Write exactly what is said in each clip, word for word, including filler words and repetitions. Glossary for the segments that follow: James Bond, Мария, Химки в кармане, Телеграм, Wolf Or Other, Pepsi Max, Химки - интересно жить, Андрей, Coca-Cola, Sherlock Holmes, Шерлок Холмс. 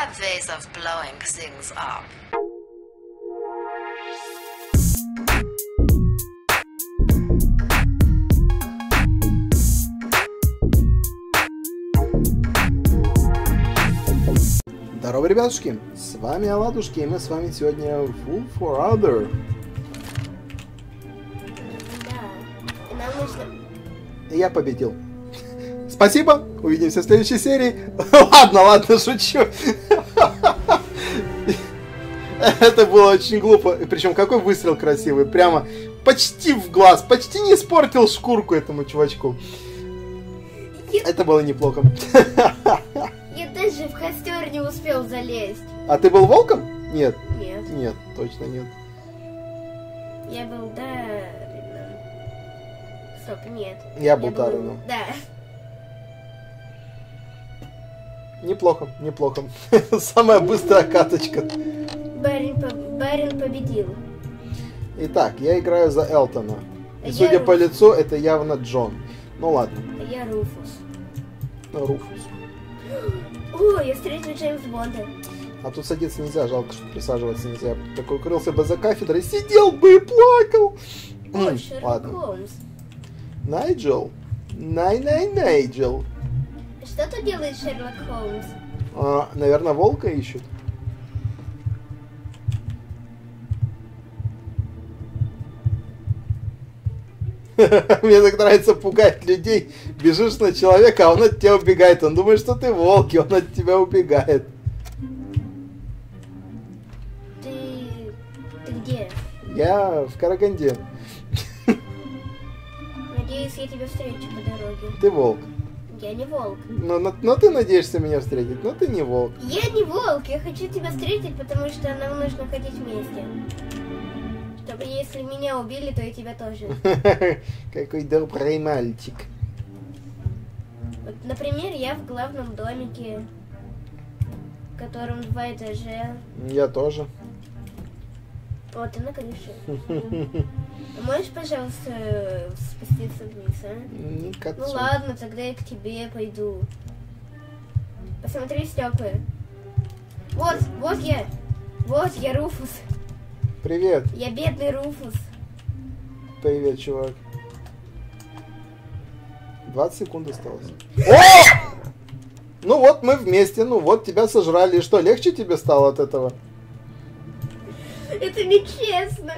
have ways of blowing things up. Здорово, ребятушки! С вами Оладушки, и мы с вами сегодня в Wolf Or Other. Да, нам нужно... Я победил. Спасибо, увидимся в следующей серии. Ладно, ладно, шучу. Это было очень глупо. Причем какой выстрел красивый. Прямо почти в глаз. Почти не испортил шкурку этому чувачку. Я... Это было неплохо. Я даже в костер не успел залезть. А ты был волком? Нет. Нет. Нет, точно нет. Я был, да... Стоп, нет. Я был, Я был... Дарреном. Да. Неплохо, неплохо. Самая быстрая каточка. Барин, барин победил. Итак, я играю за Элтона. И я судя Руфус. По лицу, это явно Джон. Ну ладно. А я Руфус. Руфус. О, я встретил Джеймс Бонда. А тут садиться нельзя, жалко, что присаживаться нельзя. Такой укрылся бы за кафедрой, сидел бы и плакал. Ой, Шерлок ладно. Холмс. Найджел. Най-най-найджел. Что тут делает Шерлок Холмс? А, наверное, волка ищут. Мне так нравится пугать людей. Бежишь на человека, а он от тебя убегает. Он думает, что ты волк, и он от тебя убегает. Ты... ты где? Я в Караганде. Надеюсь, я тебя встречу по дороге. Ты волк. Я не волк. Но, но, но ты надеешься меня встретить, но ты не волк. Я не волк, я хочу тебя встретить, потому что нам нужно ходить вместе. Чтобы если меня убили, то и тебя тоже. Какой добрый мальчик. Вот, например, я в главном домике, в котором два этажа. Я тоже. Вот, она, конечно. Можешь, пожалуйста, спуститься вниз, а? Никак. Ну ладно, тогда я к тебе пойду. Посмотри стекла. Вот, вот я. Вот я, Руфус. Привет. Я бедный Руфус. Привет, чувак. двадцать секунд осталось. О! Ну вот мы вместе, ну вот тебя сожрали. И что, легче тебе стало от этого? Это нечестно.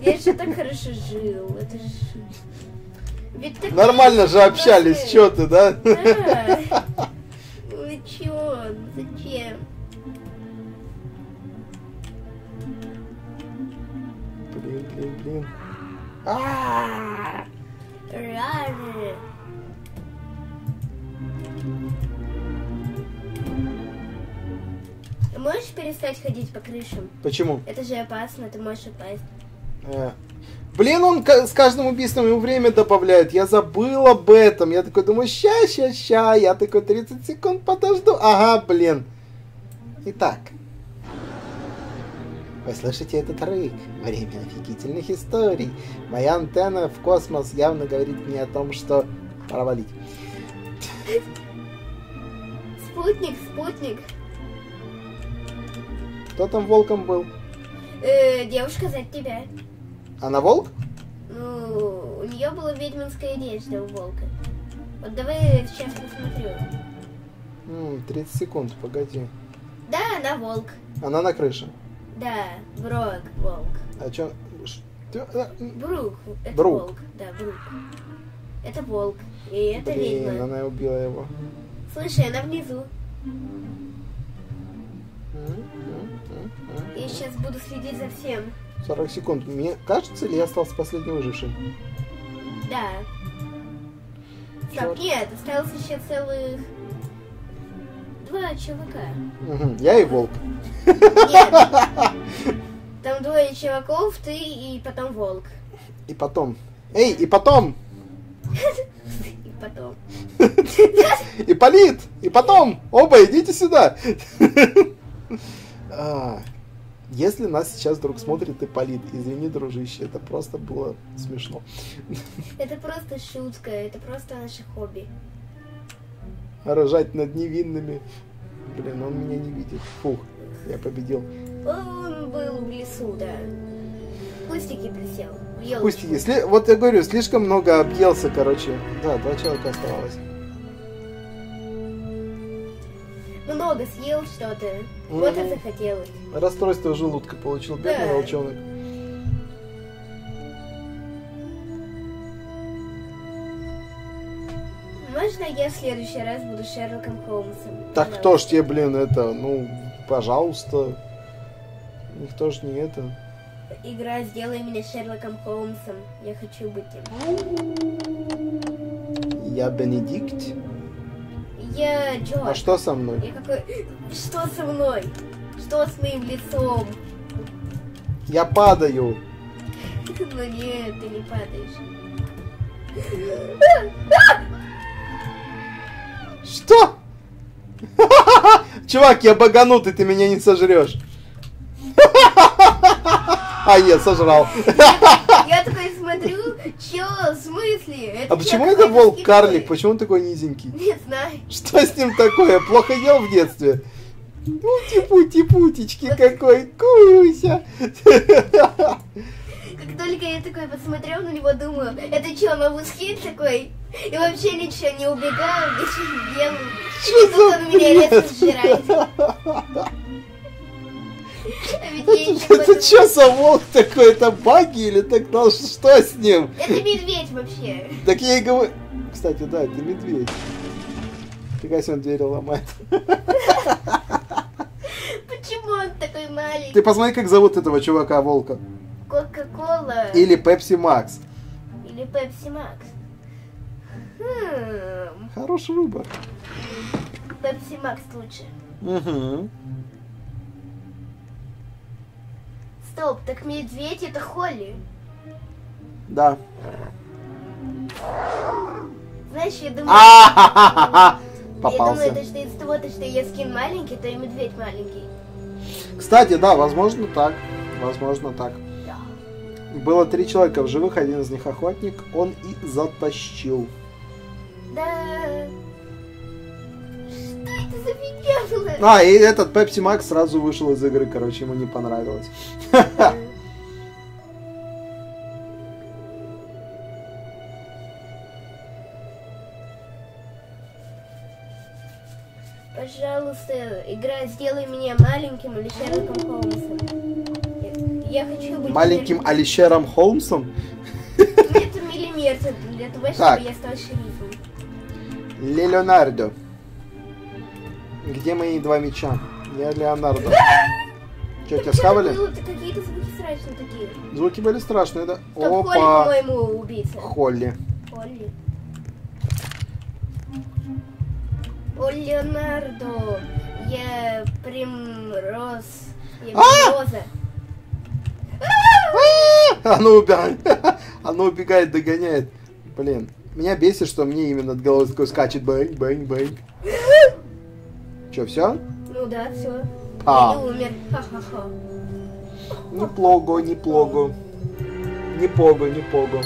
Я же так хорошо жил. Это ж... Ведь так нормально же общались, чё ты, да? Да. Ну чё, зачем? Блин, блин, блин. А-а-а! Рары. Можешь перестать ходить по крышам? Почему? Это же опасно, ты можешь упасть. А. Блин, он с каждым убийством ему время добавляет. Я забыл об этом. Я такой думаю, ща, ща, ща. Я такой тридцать секунд подожду. Ага, блин. Итак. Вы слышите этот рык? Время офигительных историй. Моя антенна в космос явно говорит мне о том, что... Пора валить. Спутник, спутник. Кто там волком был? Э, девушка за тебя. Она волк? Ну, у нее была ведьминская одежда у волка. Вот давай сейчас посмотрю. тридцать секунд, погоди. Да, она волк. Она на крыше. Да, Брок волк. А чё? Что? Брук. Это Брук. Волк. Да, Брук. Это волк. И это Блин, ведьма. Она убила его. Слушай, она внизу. Я сейчас буду следить за всем. сорок секунд. Мне кажется, ли я остался последним выжившим? Да. Стоп, нет, осталось еще целых два чувака. Угу. Я и волк. Нет. Там двое чуваков, ты и потом волк. И потом. Эй, и потом! И потом. Ипполит! И потом! Оба идите сюда! А, если нас сейчас вдруг смотрит Ипполит, извини, дружище, это просто было смешно. Это просто шутка, это просто наше хобби. Рожать над невинными. Блин, он меня не видит. Фух, я победил. Он был в лесу, да. Кустики присел. Кустики. Сли... Вот я говорю, слишком много объелся, короче. Да, два человека оставалось. Много съел что-то. Mm-hmm. Вот и захотелось. Расстройство желудка получил бедный да. волчонок. Можно я в следующий раз буду Шерлоком Холмсом? Так кто ж тебе, блин, это, ну, пожалуйста. Никто ж не это. Игра «Сделай меня Шерлоком Холмсом». Я хочу быть им. Я Бенедикт. Я Джон. А что со мной? Я какой... Что со мной? Что с моим лицом? Я падаю. Ну нет, ты не падаешь. Что? Чувак, я баганутый, ты меня не сожрешь. А, нет, сожрал. Я такой смотрю, чё, в смысле? А почему это волк-карлик? Почему он такой низенький? Не знаю. Что с ним такое? Плохо ел в детстве? Ути-пути-путички какой, Куся. Как только я такой посмотрел на него, думаю, это чё, мавусхит такой? И вообще ничего не убегаю, ничего не делаю. И тут он меня резко сжирает. Это что за волк такой? Это баги или так? Что с ним? Это медведь вообще. Так я и говорю... Кстати, да, это медведь. Фига себе, он двери ломает. Почему он такой маленький? Ты посмотри, как зовут этого чувака, волка. Кока-кола. Или Пепси Макс. Или Пепси Макс. Хороший выбор. Пепси Макс лучше. Угу. Стоп, так медведь это Холли. Да. Знаешь, я думаю... А-а-а-а-а-а! Попался. Я думаю, это что из-за того, что я скин маленький, то и медведь маленький. Кстати, да, возможно так. Возможно так. Да. Было три человека в живых, один из них охотник, он и затащил. Да. Что это за фигня была? А, и этот Пепси Макс сразу вышел из игры, короче, ему не понравилось. Пожалуйста, игра «Сделай меня маленьким Алишером Холмсом». Я, я хочу быть... Маленьким Алишером Холмсом? Это миллиметр для того, чтобы я стал шерифом. Леонардо. Где мои два мяча? Я Леонардо. Че, тебя схавали? Какие-то звуки страшные такие. Звуки были страшные, да? Там Холли, по-моему, убийца. Холли. Холли. О, Леонардо. Я примроз. Я примроза. Оно убегает. Оно убегает, догоняет. Блин. Меня бесит, что мне именно от головы такой скачет. Бэнь, бэнь, бэнь. Че, все? Ну да, все. А. Я не умер. Ха-ха-ха. Неплого, неплого. Непого, непого.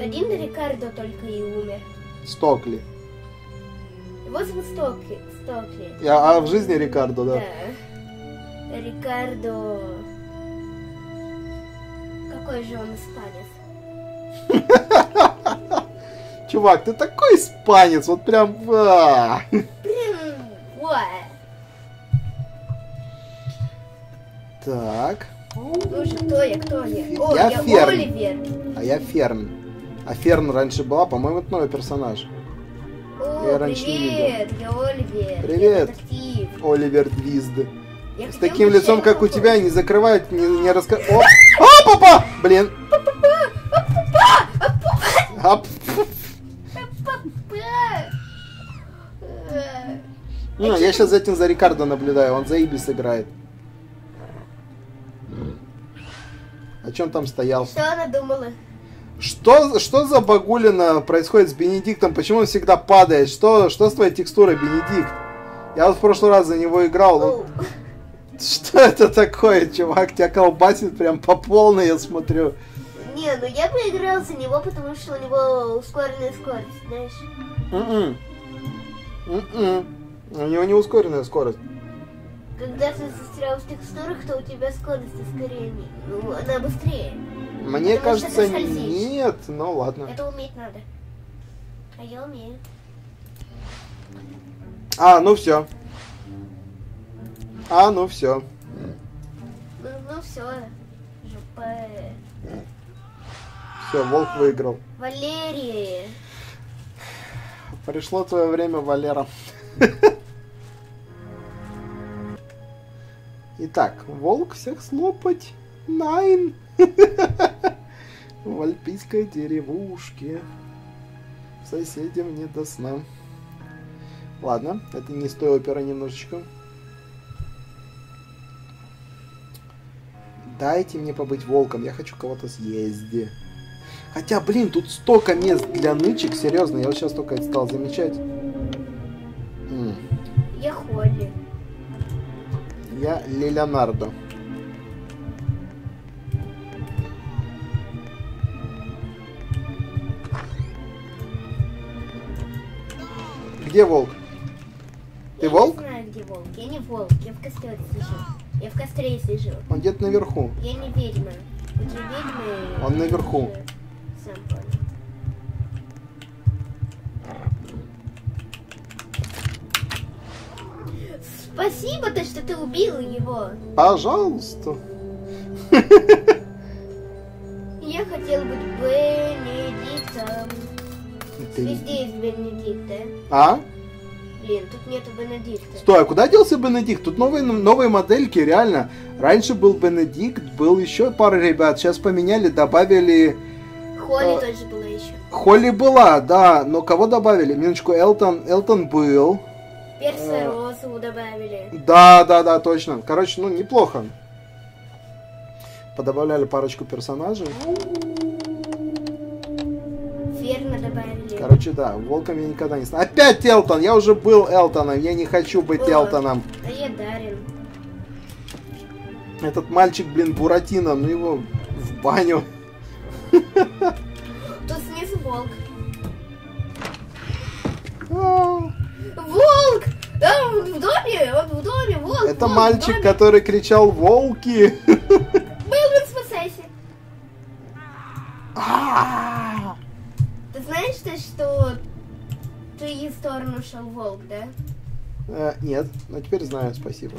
Один Рикардо только и умер. Стокли. Вот зовут Стокли. Стокли. А, а в жизни Рикардо, да? Да. Рикардо... Какой же он испанец? Чувак, ты такой испанец, вот прям... Блин, так. Ну же, кто я, кто я? О, я Оливер. А я Ферн. А Ферн раньше была, по-моему, это новый персонаж. О, привет, я Оливер. Привет, Оливер Твист. С таким лицом, как у тебя, не закрывают, не раскрывают... О, папа! Блин. Ну, я сейчас за этим за Рикардо наблюдаю, он за Ибис играет. О чем там стоял? Что она думала? Что, что за багулина происходит с Бенедиктом? Почему он всегда падает? Что, что с твоей текстурой, Бенедикт? Я вот в прошлый раз за него играл. Что это такое, чувак? Тебя колбасит прям по полной, я смотрю. Не, ну я бы играл за него, потому что у него ускоренная скорость, знаешь. Mm-mm. У него не ускоренная скорость. Когда ты застрял в текстурах, то у тебя скорость ускорения. Ну, она быстрее. Мне Потому кажется, нет, но ладно. Это уметь надо. А я умею. А, ну все. А, ну все. Ну, ну все. Жопе. Все, Волк выиграл. Валерий. Пришло твое время, Валера. Итак, волк всех слопать. Найн. В альпийской деревушке. Соседям не до сна. Ладно, это не с той оперы немножечко. Дайте мне побыть волком, я хочу кого-то съездить. Хотя, блин, тут столько мест для нычек, серьезно, я вот сейчас только это стал замечать. М. Я Холли. Я Леонардо. Где волк? Ты я волк? Я не знаю, где волк. Я не волк, я в костре сижу. Я в костре сижу. Он где-то наверху. Я не ведьма. У тебя ведьма. Он наверху. Сам понял. Спасибо, то, что ты убил его. Пожалуйста. Я хотел быть Бенедиктом. Ты... Везде есть Бенедикта. А? Блин, тут нету Бенедикта. Стой, а куда делся Бенедикт? Тут новые, новые модельки, реально. Раньше был Бенедикт, был еще пара ребят. Сейчас поменяли, добавили... Холли а... тоже была еще. Холли была, да. Но кого добавили? Минуточку, Элтон. Элтон был. Перса Розову добавили. Да, да, да, точно. Короче, ну, неплохо. Подобавляли парочку персонажей. Верно добавили. Короче, да, волком я никогда не стану. Опять Элтон! Я уже был Элтоном, я не хочу быть О, Элтоном. А я Дарин. Этот мальчик, блин, Буратино, ну его в баню. Тут снизу волк. Волк! Да, он в доме, он в доме, волк. Это волк, мальчик, который кричал «Волки!» Белвин, спасайся! Ты знаешь, ты, что в твою сторону шел волк, да? Э, нет, но теперь знаю, спасибо.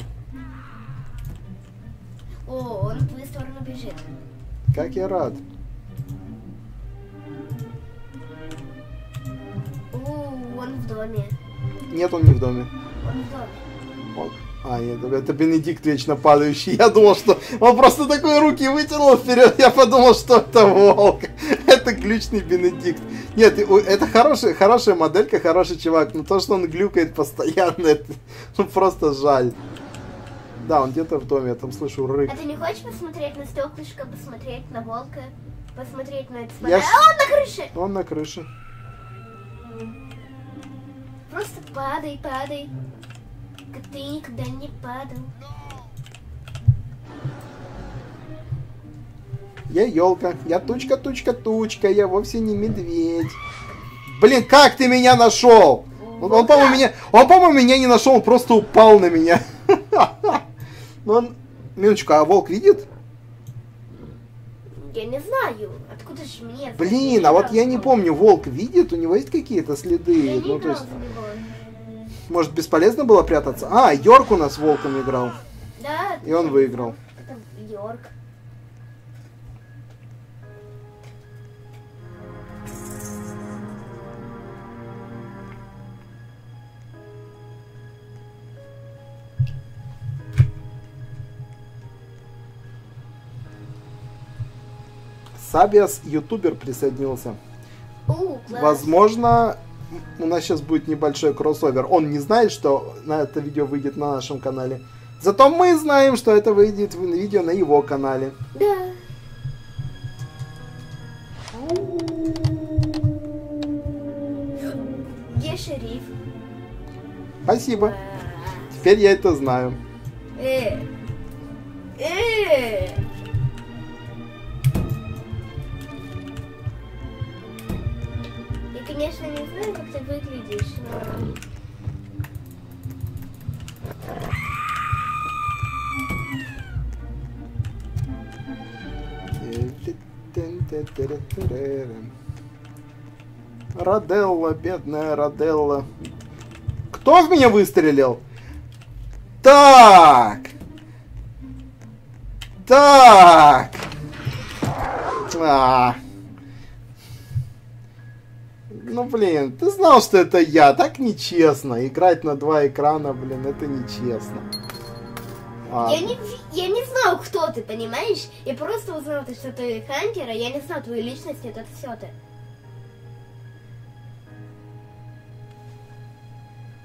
О, он в твою сторону бежит. Как я рад. О, он в доме. Нет, он не в доме. Он в доме. А, нет, это Бенедикт вечно падающий. Я думал, что он просто такой руки вытянул вперед. Я подумал, что это волк. Это глючный Бенедикт. Нет, это хорошая, хорошая моделька, хороший чувак. Но то, что он глюкает постоянно, это ну, просто жаль. Да, он где-то в доме, я там слышу рык. А ты не хочешь посмотреть на стеклышко, посмотреть на волка, посмотреть на это? Я... А он на крыше! Он на крыше. Просто падай, падай. Как ты никогда не падал. Я елка, я тучка, тучка, тучка, я вовсе не медведь. Блин, как ты меня нашел? Он, он по-моему, меня, по меня не нашел, он просто упал на меня. Но он... Минуточку, а волк видит? Я не знаю, откуда же мне... Блин, знать? А вот я не помню, волк видит? У него есть какие-то следы? Я ну, не то есть... Может, бесполезно было прятаться? А, Йорк у нас волком играл. Да. И он выиграл. Это Йорк. Сабиас ютубер присоединился. О, возможно, у нас сейчас будет небольшой кроссовер. Он не знает, что на это видео выйдет на нашем канале. Зато мы знаем, что это выйдет в видео на его канале. Да. Я шериф. Спасибо. А-а-а. Теперь я это знаю. Э. Э. Конечно, не знаю, как ты выглядишь, но... Роделла, бедная Роделла. Кто в меня выстрелил? Так. Так. А. Ну, блин, ты знал, что это я. Так нечестно. Играть на два экрана, блин, это нечестно. А. Я, не, я не знал, кто ты, понимаешь? Я просто узнал, что ты хантер, а я не знал твою личность, это все ты.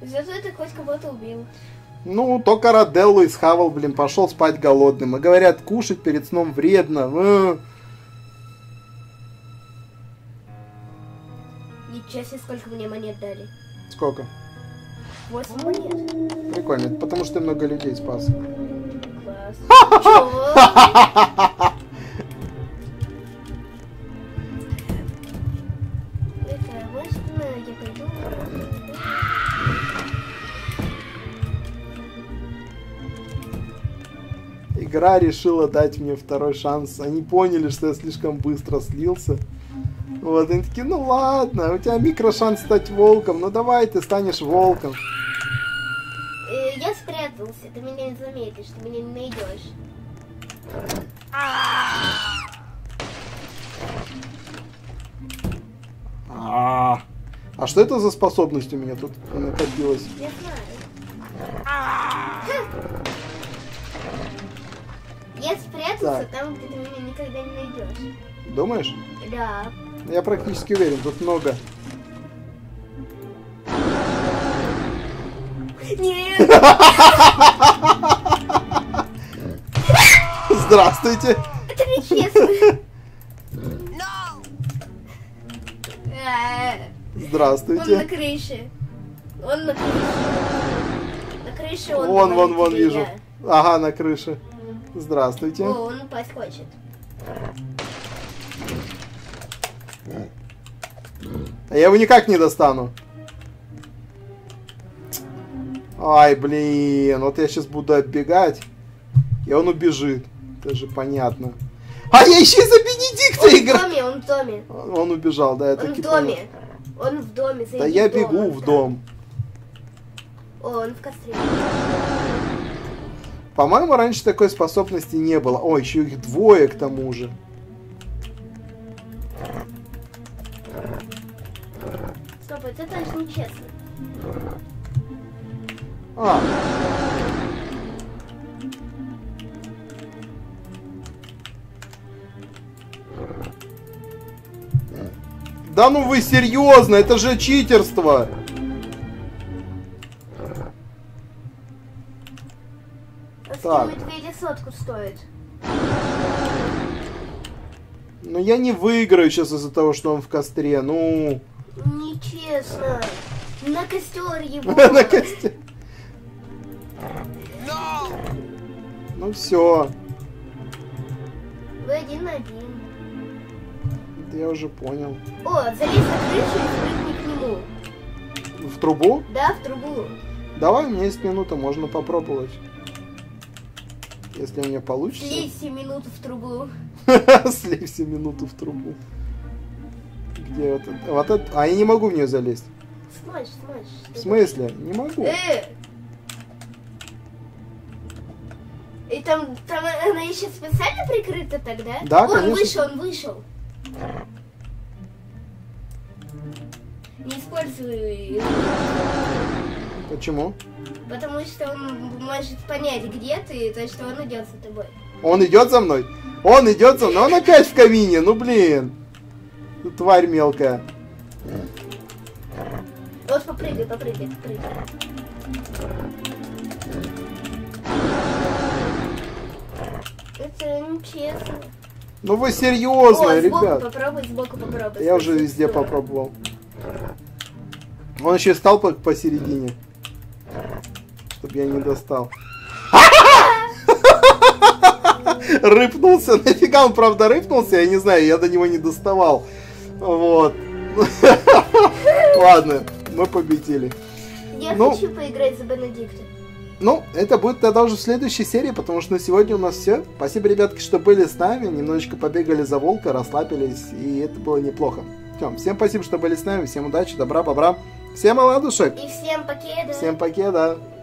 Зато ты хоть кого-то убил. Ну, только Роделлу и схавал, блин, пошел спать голодным. И говорят, кушать перед сном вредно. Ничего себе, сколько мне монет дали. Сколько? восемь монет. Прикольно, это потому что ты много людей спас. Класс. Чего? Игра решила дать мне второй шанс. Они поняли, что я слишком быстро слился. Вот, они такие, ну ладно, у тебя микрошанс стать волком. Ну давай, ты станешь волком. Я спрятался, ты меня не заметишь, ты меня не найдешь. А-а-а. А что это за способность у меня тут накопилась? Я знаю. Я спрятался, так. Там, где ты меня никогда не найдешь. Думаешь? Да. Я практически уверен, тут много. Нет! Здравствуйте! Это нечестно. Здравствуйте. Он на крыше. Он на крыше. На крыше он. Вон, вон, вон, вижу. Ага, на крыше. Здравствуйте. О, он упасть хочет. А я его никак не достану. Ай, блин. Вот я сейчас буду оббегать, и он убежит. Это же понятно. А я еще и за Бенедикта играю. Он в доме, он в доме. Он, он убежал, да, я так и понял. Он в доме. Он в доме. Да я бегу в дом. О, он в костре. По-моему, раньше такой способности не было. О, еще их двое к тому же. Стоп, это даже нечестно. А. Да ну вы серьезно, это же читерство! Так. Сотку стоит. Но я не выиграю сейчас из-за того, что он в костре. Ну. Нечестно. На костер его. На костер. Ну все. Вы один на один. Это я уже понял. О, залезь на крышу и прыгни к нему. В трубу? Да, в трубу. Давай, у меня есть минута, можно попробовать. Если у меня получится... Слейся минуту в трубу. Слейся минуту в трубу. Где вот это? Вот это? А я не могу в нее залезть. Сможешь, сможешь. В смысле? Не могу. Э! И там, там она еще специально прикрыта тогда? Да, о, конечно. Он вышел, он вышел. Не используй... Почему? Потому что он может понять, где ты, то что он идет за тобой. Он идет за мной? Он идет за мной? Он опять в камине, ну блин. Тварь мелкая. Вот попрыгай, попрыгай, попрыгай. Это нечестно. Ну вы серьезно, о, сбоку ребят. Попробуй, сбоку попробуй. Я уже везде попробовал. Он еще и стал посередине. Чтоб я не достал. Рыпнулся. Нафига он, правда, рыпнулся? Я не знаю, я до него не доставал. Вот. Ладно, мы победили. Я хочу поиграть за Бенедикта. Ну, это будет тогда уже в следующей серии, потому что на сегодня у нас все. Спасибо, ребятки, что были с нами. Немножечко побегали за волка, расслабились, и это было неплохо. Всем, всем спасибо, что были с нами. Всем удачи, добра, бобра. Всем оладушек. И всем покеда. Всем покеда.